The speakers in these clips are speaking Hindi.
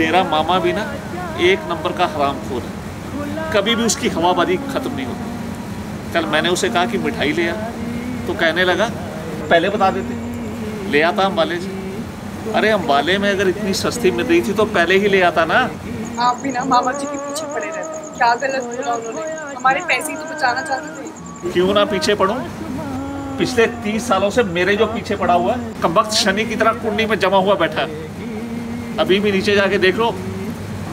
तेरा मामा भी ना एक नंबर का हरामखोर है, कभी भी उसकी हवाबाजी ख़त्म नहीं होती। कल मैंने उसे कहा कि मिठाई ले आ, तो कहने लगा पहले बता देते, ले आता अम्बाले से। अरे अम्बाले में अगर इतनी सस्ती मिल रही थी तो पहले ही ले आता ना। आप भी ना मामा जी के पीछे पड़े रहते हैं, क्या गलत बोला उन्होंने, हमारे पैसे तो बचाना चाहते थे। क्यों ना पीछे पड़ूं, पिछले 30 सालों से मेरे जो पीछे पड़ा हुआ है कमबख्त शनि की तरह कुंडी में जमा हुआ बैठा है। अभी भी नीचे जाके देख लो,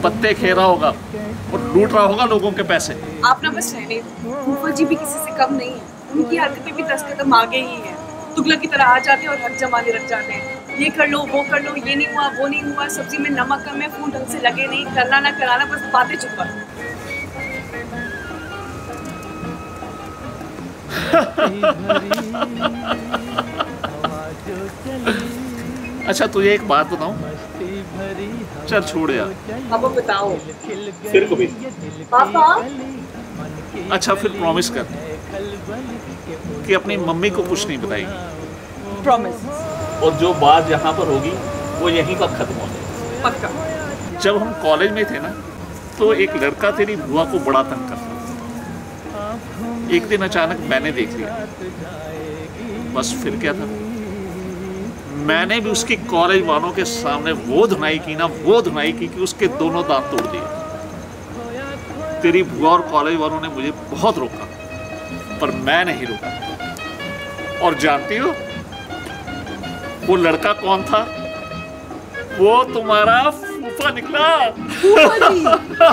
पत्ते खेल रहा होगा और लूट रहा होगा लोगों के पैसे। आप ना बस रहने दो, फूफा जी भी किसी से कम नहीं है, उनकी हरकतें भी 10 कदम आगे ही है। तुगलक की तरह आ जाते हैं और हक जमाने रख जाते हैं, ये कर लो वो कर लो, ये नहीं हुआ वो नहीं हुआ, सब्जी में नमक कम है, फूल ढंग से लगे नहीं, करना ना कराना, बस बातें छुपा। अच्छा तुझे एक बात बताऊं? चल छोड़ यार। अब बताओ फिर कभी। पापा अच्छा फिर प्रॉमिस कर कि अपनी मम्मी को कुछ नहीं बताएगी। प्रॉमिस। और जो बात यहाँ पर होगी वो यहीं पर खत्म हो जाएगी। पक्का। जब हम कॉलेज में थे ना तो एक लड़का तेरी बुआ को बड़ा तंग करता। एक दिन अचानक मैंने देख लिया, बस फिर क्या था, मैंने भी उसकी कॉलेज वालों के सामने वो धुनाई की ना, वो धुनाई की कि उसके दोनों दांत तोड़ दिए। तेरी बुआ और कॉलेज वालों ने मुझे बहुत रोका पर मैं नहीं रोका। और जानती हो वो लड़का कौन था? वो तुम्हारा फूफा निकला। फूफा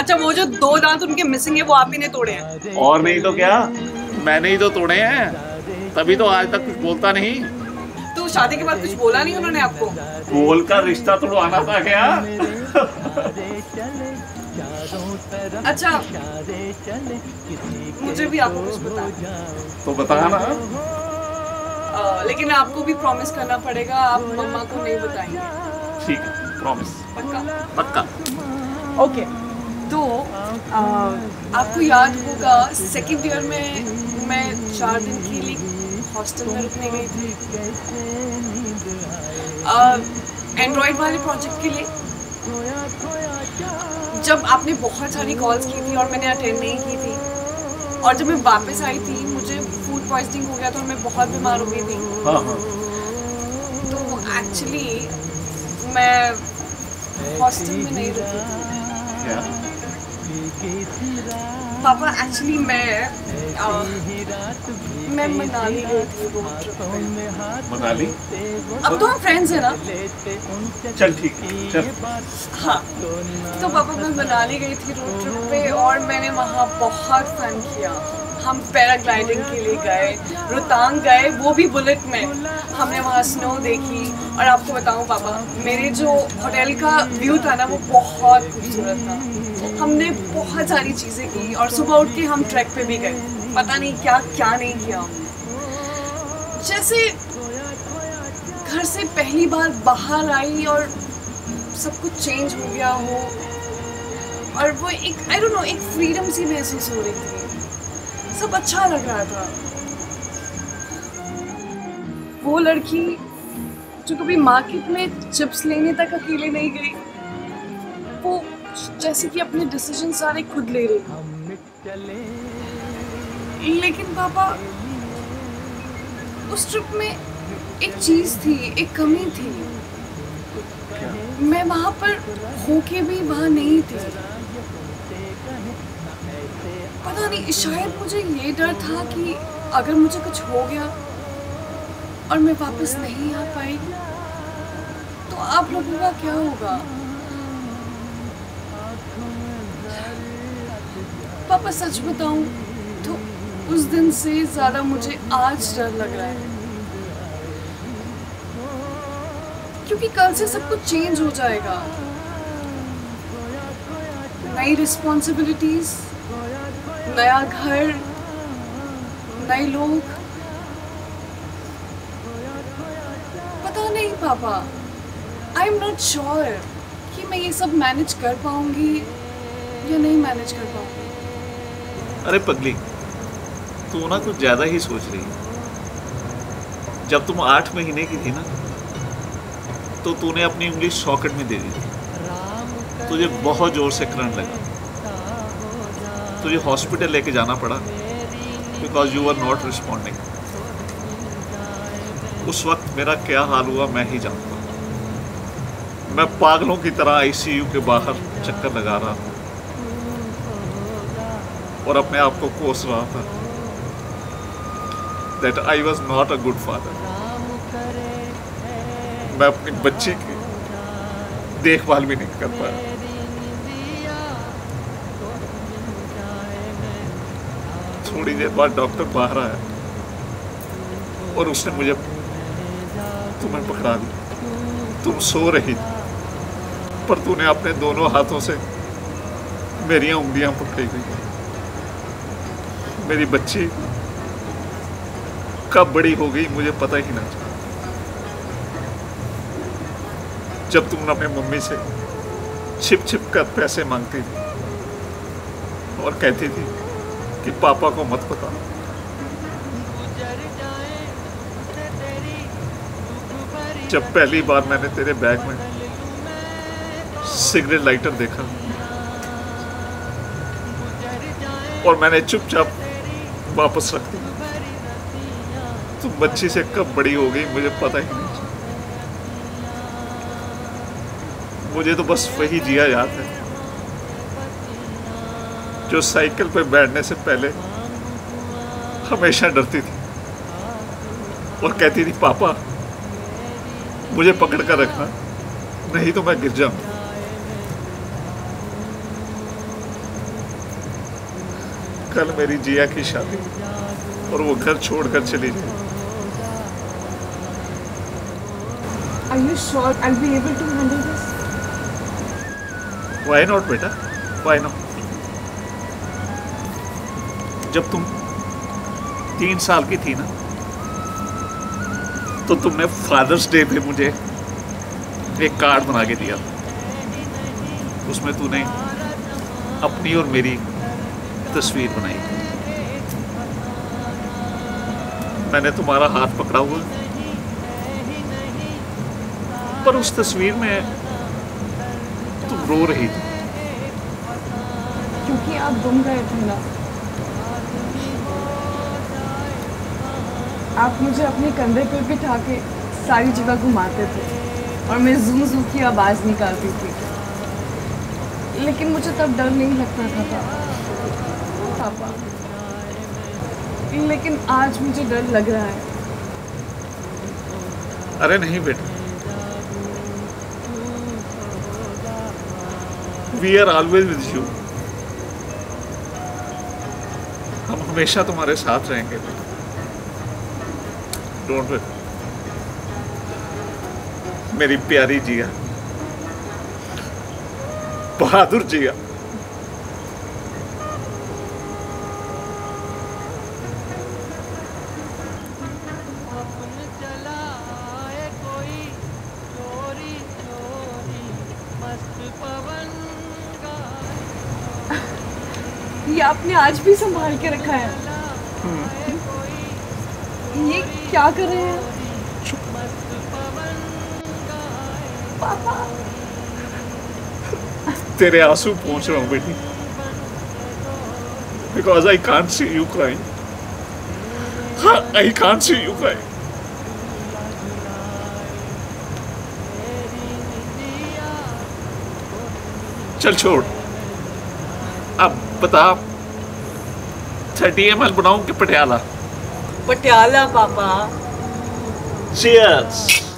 अच्छा वो जो 2 दांत उनके मिसिंग है वो आप ही ने तोड़े हैं? और नहीं तो क्या, मैंने ही तो तोड़े हैं, तभी तो आज तक कुछ बोलता नहीं। तो शादी के बाद कुछ बोला नहीं उन्होंने आपको? बोल का रिश्ता तो आना था क्या? अच्छा मुझे भी आपको कुछ बता। तो बताना लेकिन आपको भी प्रॉमिस करना पड़ेगा, आप मम्मा को नहीं बताएंगे। ठीक है प्रॉमिस। पक्का? पक्का। ओके तो आपको याद होगा 2nd ईयर में मैं 4 दिन के लिए हॉस्टल में रुकने गई थी एंड्रॉयड वाले प्रोजेक्ट के लिए। जब आपने बहुत सारी कॉल्स की थी और मैंने अटेंड नहीं की थी, और जब मैं वापस आई थी मुझे फूड पॉइजनिंग हो गया था और मैं बहुत बीमार हो गई थी। तो एक्चुअली मैं हॉस्टल में नहीं रुकी थी। पापा एक्चुअली मैं मनाली गई थी। मनाली? अब तो हम फ्रेंड्स हैं ना। चल ठीक है चल। हाँ तो पापा मैं मनाली गई थी रोड ट्रिप पे और मैंने वहाँ बहुत फन किया। हम पैराग्लाइडिंग के लिए गए, रोहतांग गए, वो भी बुलेट में। हमने वहाँ स्नो देखी और आपको बताऊँ पापा मेरे जो होटल का व्यू था ना वो बहुत खूबसूरत था। हमने बहुत सारी चीज़ें की और सुबह उठ के हम ट्रैक पे भी गए, पता नहीं क्या क्या नहीं किया। जैसे घर से पहली बार बाहर आई और सब कुछ चेंज हो गया हो और वो एक आई डोंट नो एक फ्रीडम सी महसूस हो रही थी, सब अच्छा लग रहा था। वो लड़की जो कभी मार्केट में चिप्स लेने तक अकेले नहीं गई, वो जैसे कि अपने डिसीजन सारे खुद ले रही। लेकिन पापा उस ट्रिप में एक चीज़ थी, एक कमी थी, मैं वहाँ पर होके भी वहाँ नहीं थी। पता नहीं शायद मुझे ये डर था कि अगर मुझे कुछ हो गया और मैं वापस नहीं आ पाई तो आप लोगों का क्या होगा। पापा सच बताऊं तो उस दिन से ज़्यादा मुझे आज डर लग रहा है, क्योंकि कल से सब कुछ चेंज हो जाएगा। नई रिस्पॉन्सिबिलिटीज, नया घर, नए लोग, पता नहीं पापा आई एम नॉट श्योर कि मैं ये सब मैनेज कर पाऊंगी या नहीं मैनेज कर पाऊंगी। अरे पगली तू ना कुछ ज़्यादा ही सोच रही है। जब तुम 8 महीने की थी ना तो तूने अपनी उंगली सॉकेट में दे दी थी। तुझे बहुत ज़ोर से करंट लगा, तुझे हॉस्पिटल लेके जाना पड़ा because you are not responding. उस वक्त मेरा क्या हाल हुआ मैं ही जानता हूँ। मैं पागलों की तरह आईसीयू के बाहर चक्कर लगा रहा था और अपने आप को कोस रहा था that I was not a good father. मैं अपने बच्चे की देखभाल भी नहीं कर पाया। थोड़ी देर बाद डॉक्टर बाहर आया और उसने मुझे तुम्हें पकड़ा दिया। तुम सो रही पर तूने अपने दोनों हाथों से मेरी उंगलियां पकड़ी गई। मेरी बच्ची कब बड़ी हो गई मुझे पता ही ना चला। जब तुमने अपने मम्मी से छिप छिप कर पैसे मांगती थी और कहती थी कि पापा को मत बता। जब पहली बार मैंने तेरे बैग में सिगरेट लाइटर देखा और मैंने चुपचाप वापस रख दिया। तुम बच्ची से कब बड़ी हो गई मुझे पता ही नहीं। मुझे तो बस वही जिया याद है जो साइकिल पर बैठने से पहले हमेशा डरती थी और कहती थी पापा मुझे पकड़ कर रखना नहीं तो मैं गिर जाऊंगी। कल मेरी जिया की शादी और वो घर छोड़कर चली गई। Are you sure I'll be able to handle this? Why not बेटा, why not? जब तुम 3 साल की थी ना तो तुमने फादर्स डे पे मुझे एक कार्ड बना के दिया। उसमें तूने अपनी और मेरी तस्वीर बनाई। मैंने तुम्हारा हाथ पकड़ा हुआ पर उस तस्वीर में तुम रो रही थी क्योंकि आप गुम गए थे ना। आप मुझे अपने कंधे पर बिठा के सारी जगह घुमाते थे और मैं जू जू की आवाज़ निकालती थी, लेकिन मुझे तब डर नहीं लगता था पापा, लेकिन आज मुझे डर लग रहा है। अरे नहीं बेटा, We are always with you. हम हमेशा तुम्हारे साथ रहेंगे। Don't worry. मेरी प्यारी जिया, बहादुर जिया। ये आपने आज भी संभाल के रखा है। ये क्या कर रहे हैं पापा? तेरे आंसू पहुंच रहा हूँ बेटी because I can't see you crying. I can't see you crying. चल छोड़, अब बता 30 ml बनाऊं कि पटियाला? पटियाला पापा। Cheers.